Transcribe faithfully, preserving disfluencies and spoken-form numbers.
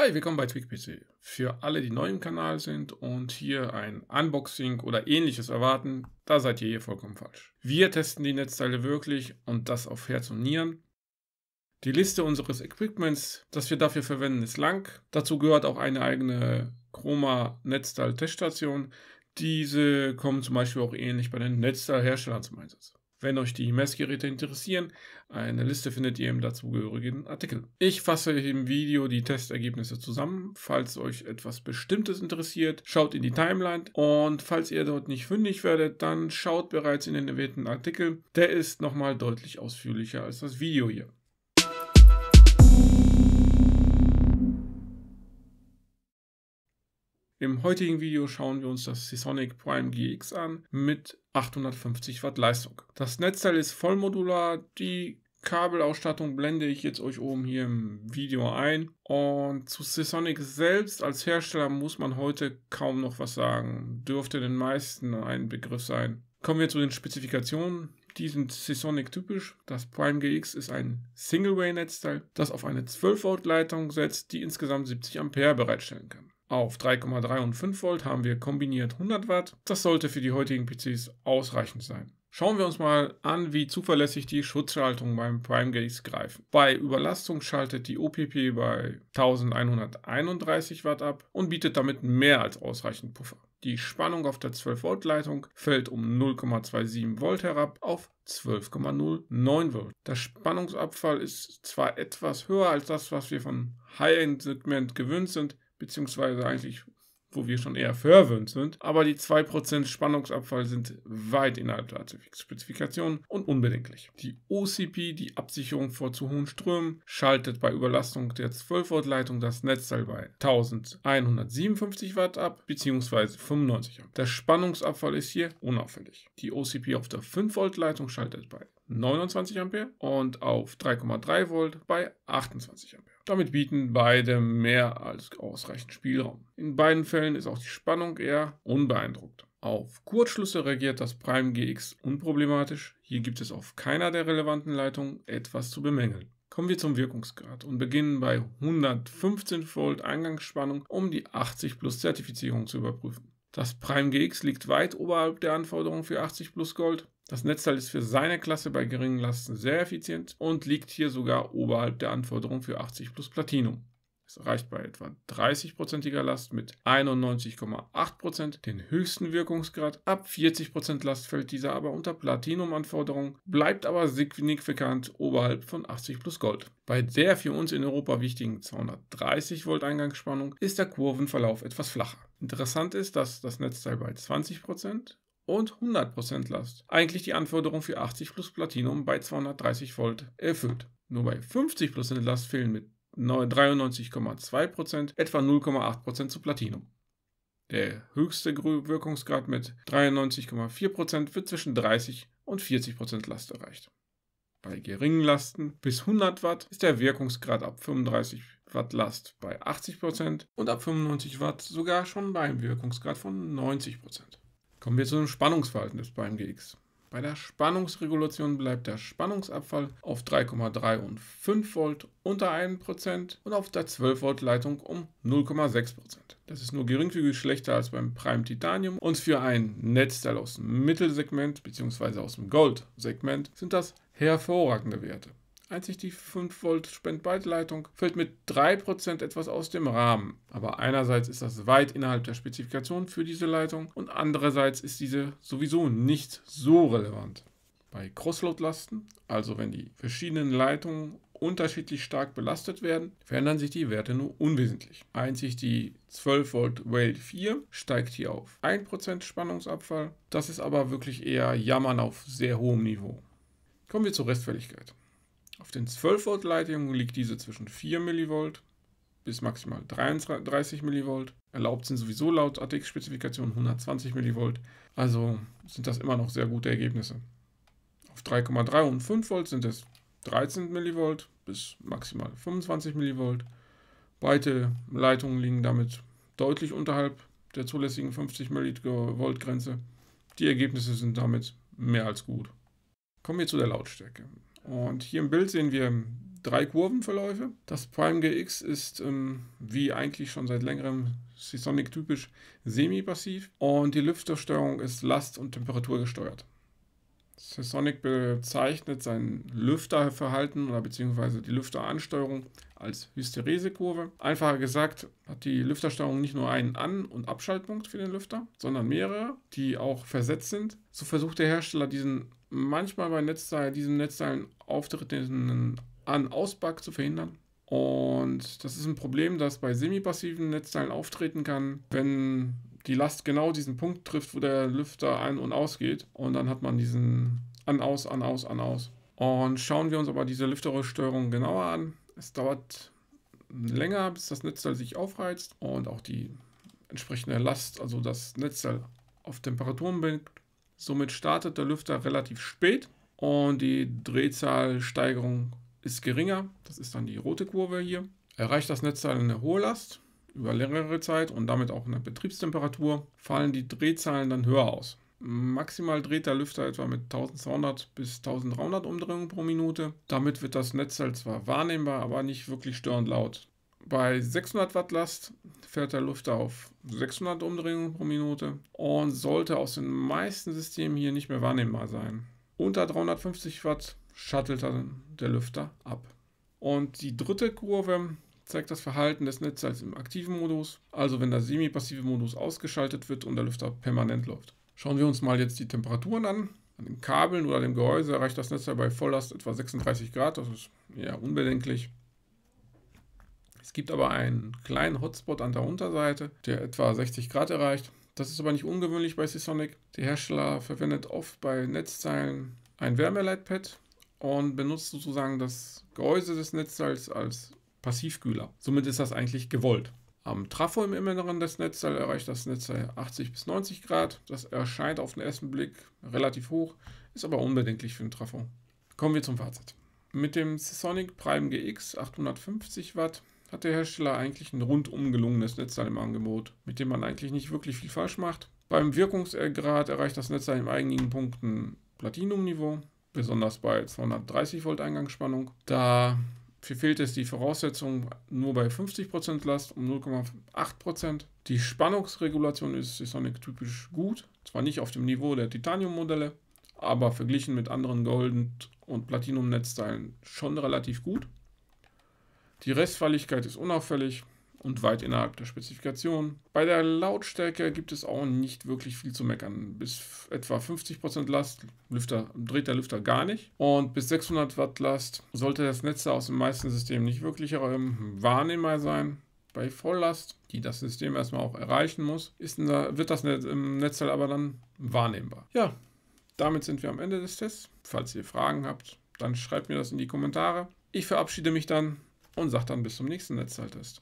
Hi, willkommen bei TweakPC. Für alle, die neu im Kanal sind und hier ein Unboxing oder ähnliches erwarten, da seid ihr hier vollkommen falsch. Wir testen die Netzteile wirklich und das auf Herz und Nieren. Die Liste unseres Equipments, das wir dafür verwenden, ist lang. Dazu gehört auch eine eigene Chroma-Netzteil-Teststation. Diese kommen zum Beispiel auch ähnlich bei den Netzteilherstellern zum Einsatz. Wenn euch die Messgeräte interessieren, eine Liste findet ihr im dazugehörigen Artikel. Ich fasse im Video die Testergebnisse zusammen. Falls euch etwas Bestimmtes interessiert, schaut in die Timeline. Und falls ihr dort nicht fündig werdet, dann schaut bereits in den erwähnten Artikel. Der ist nochmal deutlich ausführlicher als das Video hier. Im heutigen Video schauen wir uns das Seasonic Prime G X an mit achthundertfünfzig Watt Leistung. Das Netzteil ist vollmodular, die Kabelausstattung blende ich jetzt euch oben hier im Video ein. Und zu Seasonic selbst als Hersteller muss man heute kaum noch was sagen, dürfte den meisten ein Begriff sein. Kommen wir zu den Spezifikationen. Die sind Seasonic typisch. Das Prime G X ist ein Single-Way-Netzteil, das auf eine zwölf Volt Leitung setzt, die insgesamt siebzig Ampere bereitstellen kann. Auf drei Komma drei und fünf Volt haben wir kombiniert hundert Watt. Das sollte für die heutigen P Cs ausreichend sein. Schauen wir uns mal an, wie zuverlässig die Schutzschaltungen beim Prime G X greifen. Bei Überlastung schaltet die O P P bei elfhunderteinunddreißig Watt ab und bietet damit mehr als ausreichend Puffer. Die Spannung auf der zwölf Volt Leitung fällt um null Komma siebenundzwanzig Volt herab auf zwölf Komma neun Volt. Der Spannungsabfall ist zwar etwas höher als das, was wir vom High-End-Segment gewöhnt sind, beziehungsweise eigentlich, wo wir schon eher verwöhnt sind, aber die zwei Prozent Spannungsabfall sind weit innerhalb der A T X-Spezifikation und unbedenklich. Die O C P, die Absicherung vor zu hohen Strömen, schaltet bei Überlastung der zwölf Volt Leitung das Netzteil bei elfhundertsiebenundfünfzig Watt ab, beziehungsweise fünfundneunzig Ampere. Der Spannungsabfall ist hier unauffällig. Die O C P auf der fünf Volt Leitung schaltet bei neunundzwanzig Ampere und auf drei Komma drei Volt bei achtundzwanzig Ampere. Damit bieten beide mehr als ausreichend Spielraum. In beiden Fällen ist auch die Spannung eher unbeeindruckt. Auf Kurzschlüsse reagiert das Prime G X unproblematisch. Hier gibt es auf keiner der relevanten Leitungen etwas zu bemängeln. Kommen wir zum Wirkungsgrad und beginnen bei hundertfünfzehn Volt Eingangsspannung, um die achtzig Plus Zertifizierung zu überprüfen. Das Prime G X liegt weit oberhalb der Anforderungen für achtzig Plus Gold. Das Netzteil ist für seine Klasse bei geringen Lasten sehr effizient und liegt hier sogar oberhalb der Anforderung für achtzig Plus Platinum. Es erreicht bei etwa dreißig prozentiger Last mit einundneunzig Komma acht Prozent den höchsten Wirkungsgrad. Ab vierzig Prozent Last fällt dieser aber unter Platinum-Anforderung, bleibt aber signifikant oberhalb von achtzig Plus Gold. Bei der für uns in Europa wichtigen zweihundertdreißig Volt Eingangsspannung ist der Kurvenverlauf etwas flacher. Interessant ist, dass das Netzteil bei zwanzig Prozent und hundert Prozent Last eigentlich die Anforderung für achtzig Plus Platinum bei zweihundertdreißig Volt erfüllt. Nur bei fünfzig Prozent Last fehlen mit dreiundneunzig Komma zwei Prozent etwa null Komma acht Prozent zu Platinum. Der höchste Wirkungsgrad mit dreiundneunzig Komma vier Prozent wird zwischen dreißig und vierzig Prozent Last erreicht. Bei geringen Lasten bis hundert Watt ist der Wirkungsgrad ab fünfunddreißig Watt Last bei achtzig Prozent und ab fünfundneunzig Watt sogar schon beim Wirkungsgrad von neunzig Prozent. Kommen wir zu dem Spannungsverhalten des Prime G X. Bei der Spannungsregulation bleibt der Spannungsabfall auf drei Komma drei und fünf Volt unter einem Prozent und auf der zwölf Volt Leitung um null Komma sechs Prozent. Das ist nur geringfügig schlechter als beim Prime Titanium und für ein Netzteil aus dem Mittelsegment bzw. aus dem Goldsegment sind das hervorragende Werte. Einzig die fünf Volt Spendbeit-Leitung fällt mit drei Prozent etwas aus dem Rahmen. Aber einerseits ist das weit innerhalb der Spezifikation für diese Leitung und andererseits ist diese sowieso nicht so relevant. Bei Crossload-Lasten, also wenn die verschiedenen Leitungen unterschiedlich stark belastet werden, verändern sich die Werte nur unwesentlich. Einzig die zwölf Volt Whale vier steigt hier auf ein Prozent Spannungsabfall. Das ist aber wirklich eher Jammern auf sehr hohem Niveau. Kommen wir zur Restfälligkeit. Auf den zwölf Volt Leitungen liegt diese zwischen vier Millivolt bis maximal dreiunddreißig Millivolt. Erlaubt sind sowieso laut A T X-Spezifikation hundertzwanzig Millivolt, also sind das immer noch sehr gute Ergebnisse. Auf drei Komma drei und fünf Volt sind es dreizehn Millivolt bis maximal fünfundzwanzig Millivolt. Beide Leitungen liegen damit deutlich unterhalb der zulässigen fünfzig Millivolt-Grenze. Die Ergebnisse sind damit mehr als gut. Kommen wir zu der Lautstärke. Und hier im Bild sehen wir drei Kurvenverläufe. Das Prime G X ist, ähm, wie eigentlich schon seit längerem Seasonic typisch, semi-passiv und die Lüftersteuerung ist last- und temperaturgesteuert. Seasonic bezeichnet sein Lüfterverhalten oder beziehungsweise die Lüfteransteuerung als Hysteresekurve. Einfacher gesagt hat die Lüftersteuerung nicht nur einen An- und Abschaltpunkt für den Lüfter, sondern mehrere, die auch versetzt sind. So versucht der Hersteller diesen manchmal bei Netzteil, diesem Netzteilen auftretenden An-Aus-Bug zu verhindern. Und das ist ein Problem, das bei semi-passiven Netzteilen auftreten kann, wenn die Last genau diesen Punkt trifft, wo der Lüfter ein- und ausgeht. Und dann hat man diesen An-Aus, An-Aus, An-Aus. Und schauen wir uns aber diese Lüftersteuerung genauer an. Es dauert länger, bis das Netzteil sich aufreizt und auch die entsprechende Last, also das Netzteil, auf Temperaturen bringt. Somit startet der Lüfter relativ spät und die Drehzahlsteigerung ist geringer. Das ist dann die rote Kurve hier. Erreicht das Netzteil eine hohe Last über längere Zeit und damit auch eine Betriebstemperatur, fallen die Drehzahlen dann höher aus. Maximal dreht der Lüfter etwa mit zwölfhundert bis dreizehnhundert Umdrehungen pro Minute. Damit wird das Netzteil zwar wahrnehmbar, aber nicht wirklich störend laut. Bei sechshundert Watt Last fährt der Lüfter auf sechshundert Umdrehungen pro Minute und sollte aus den meisten Systemen hier nicht mehr wahrnehmbar sein. Unter dreihundertfünfzig Watt shuttelt dann der Lüfter ab. Und die dritte Kurve zeigt das Verhalten des Netzteils im aktiven Modus, also wenn der semi-passive Modus ausgeschaltet wird und der Lüfter permanent läuft. Schauen wir uns mal jetzt die Temperaturen an. An den Kabeln oder dem Gehäuse erreicht das Netzteil bei Volllast etwa sechsunddreißig Grad, das ist eher unbedenklich. Es gibt aber einen kleinen Hotspot an der Unterseite, der etwa sechzig Grad erreicht. Das ist aber nicht ungewöhnlich bei Seasonic. Der Hersteller verwendet oft bei Netzteilen ein Wärmeleitpad und benutzt sozusagen das Gehäuse des Netzteils als Passivkühler. Somit ist das eigentlich gewollt. Am Trafo im Inneren des Netzteils erreicht das Netzteil achtzig bis neunzig Grad. Das erscheint auf den ersten Blick relativ hoch, ist aber unbedenklich für den Trafo. Kommen wir zum Fazit. Mit dem Seasonic Prime G X achthundertfünfzig Watt hat der Hersteller eigentlich ein rundum gelungenes Netzteil im Angebot, mit dem man eigentlich nicht wirklich viel falsch macht. Beim Wirkungsgrad erreicht das Netzteil in einigen Punkten Platinum-Niveau, besonders bei zweihundertdreißig Volt Eingangsspannung. Da fehlt es die Voraussetzung nur bei fünfzig Prozent Last um null Komma acht Prozent. Die Spannungsregulation ist Seasonic typisch gut, zwar nicht auf dem Niveau der Titanium-Modelle, aber verglichen mit anderen Gold- und Platinum-Netzteilen schon relativ gut. Die Restfalligkeit ist unauffällig und weit innerhalb der Spezifikation. Bei der Lautstärke gibt es auch nicht wirklich viel zu meckern. Bis etwa fünfzig Prozent Last Lüfter, dreht der Lüfter gar nicht. Und bis sechshundert Watt Last sollte das Netzteil aus den meisten Systemen nicht wirklich wahrnehmbar sein. Bei Volllast, die das System erstmal auch erreichen muss, ist, wird das Netzteil aber dann wahrnehmbar. Ja, damit sind wir am Ende des Tests. Falls ihr Fragen habt, dann schreibt mir das in die Kommentare. Ich verabschiede mich dann und sagt dann bis zum nächsten Netzteiltest.